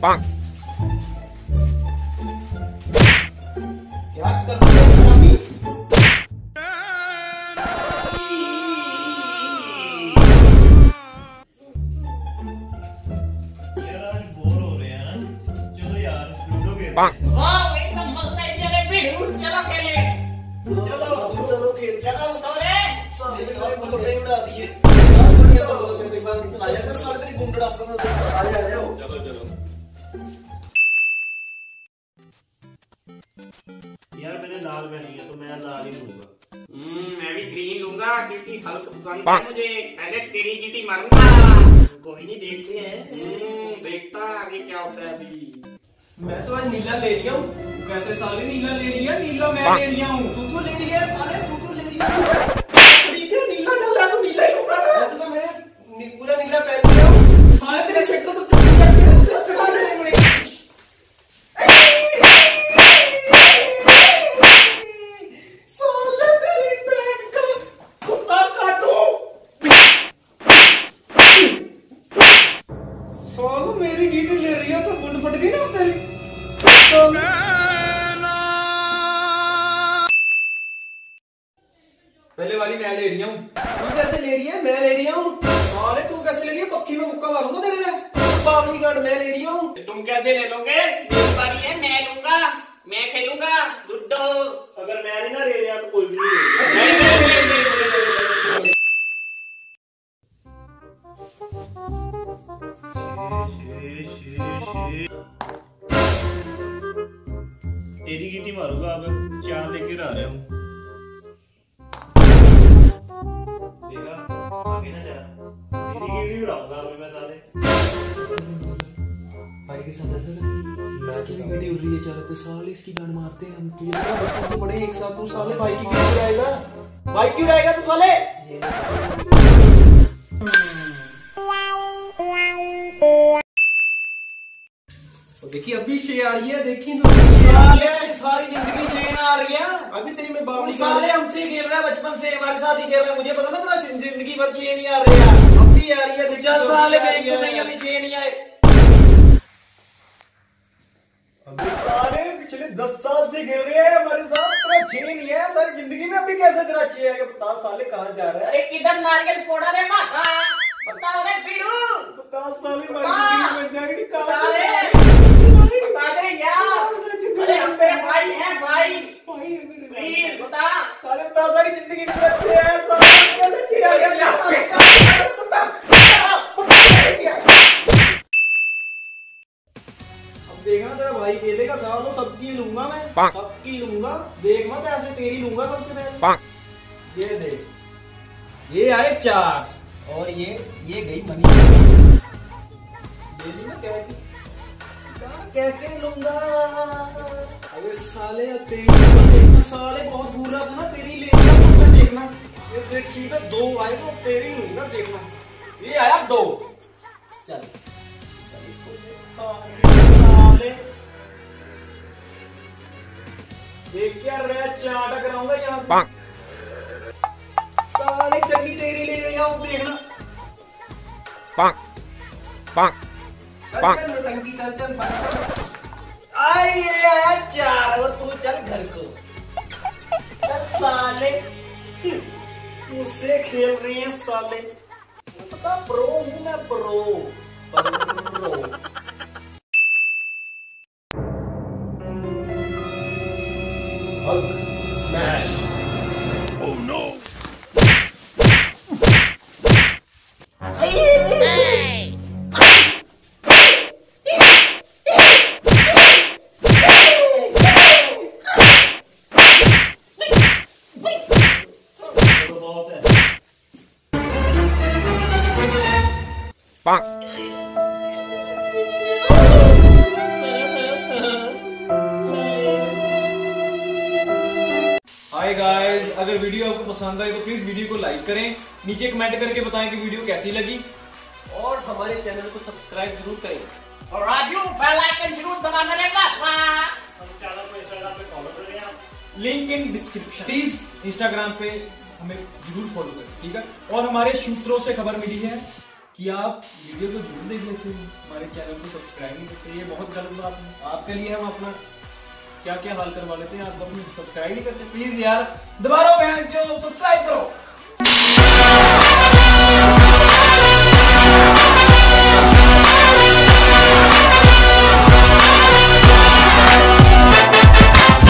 Bang. क्या कर रहे हो मनी? यार आज बोर हो रहे हैं। चलो यार लूडो खेलते हैं। Bang. वाह एकदम मस्त आइडिया है बेटे। चलो खेले। चलो खेल। चलो उठो रे। सारे लोग गुंडे उड़ा दिए। चला जाओ सारे तेरी गुंडे डाल दो। चला जाओ। चलो चलो। यार मैंने लाल पहनी है तो मैं लाल ही लूंगा। मैं भी ग्रीन लूंगा क्योंकि हल्क पसंद है मुझे। पहले तेरी जीती मारूंगा। कोई नहीं देखते हैं। देखता आगे क्या होता है अभी। मैं तो आज नीला ले रही हूँ। वैसे सारे नीला ले रही है। नीला मैं ले रही हूँ। तू क्यों ले रही है? सारे तू क्यों ले रही है? ठीक है नीला डाला तो नीला ही लूंगा ना। ऐसे तो मैंने पूरा नीला पहन लिया हूँ। सारे तेरे शक्ल तो मेरी गीटी ले रही है तो बुंद फट गई ना तेरी। पहले वाली मैं ले रही हूँ। तू कैसे ले रही है? मैं ले रही हूँ। अरे तू कैसे ले रही है? पक्की में मुक्का मारूंगा तेरे में। बावली गार्ड मैं ले रही हूँ। तुम कैसे ले लोगे? मेरी बारी है, मैं लूंगा, मैं खेलूंगा लूडो। अगर मैं नहीं ना ले लिया तो कोई भी नहीं ले। तेरी गीटी मारूंगा। अब चार लेकर आ रहा हूँ। देखा आगे ना जा। तेरी गीटी उड़ाऊंगा अभी मैं। सारे भाई के साथ ऐसा इसकी भी गीटी उड़ रही है। चलो पे साले इसकी गांड मारते हैं हम। तुझे पता बचपन से बड़े एक साथ। तू साले भाई की गीटी उड़ाएगा। भाई की उड़ाएगा तू साले। देखिए अभी शेर आ रही है। देखिए तो शेर आ रही है। सारी जिंदगी शेर आ रही है। अभी तेरी में बावली साले हमसे खेल रहा है। बचपन से हमारे साथ ही खेल रहा है। मुझे पता ना तेरा जिंदगी भर शेर नहीं आ रही है। अब भी आ रही है। 50 साल में क्यों नहीं अभी शेर नहीं आए? अभी सारे पिछले 10 साल से खेल रहे हैं हमारे साथ। तेरा शेर नहीं है सारी जिंदगी में। अभी कैसे तेरा शेर है? 50 साल कहाँ जा रहा है? अरे किधर नारियल फोड़ा रे माता। बताओ रे बिडू। 50 साल मर जाएगी कहाँ? देखना तेरा भाई खेलेगा। सालों सबकी लूंगा मैं। सबकी लूंगा। देख मत ऐसे तेरी लूंगा सबसे पहले। ये देख ये आए 4 और ये गई मनी। ये ना कह के लूंगा। अबे साले तेरी देखना। साले बहुत बुरा था ना तेरी ले देखना। ये देख सीधा 2 आए तो तेरी हुई ना। देखना ये आया 2। चल देख क्या रहा है। 4 टकराऊंगा यहाँ से। साले चंगी तेरी ले रही हूँ। देखना चल आई आया 4 और तू चल घर को। चल साले मुझसे खेल रहे हैं साले। पता प्रो हूँ मैं। Pro smash. Oh no. Hey. Bang. Guys अगर वीडियो आपको पसंद आए तो प्लीज वीडियो को लाइक करें। नीचे कमेंट करके बताएं कि वीडियो कैसी लगी और हमारे चैनल को सब्सक्राइब जरूर करें। और राजू बेल आइकन जरूर दबाना ना भूलें। Link in description. Please Instagram पे हमें जरूर फॉलो करें। ठीक है। और हमारे सूत्रों से खबर मिली है कि आप वीडियो को जरूर देख लेते हैं, हमारे चैनल को सब्सक्राइब नहीं करते। ये बहुत गलत बात है। आपके लिए हम अपना क्या क्या हाल करवा लेते हैं, आप अपनी सब्सक्राइब नहीं करते। प्लीज यार दोबारा सब्सक्राइब करो।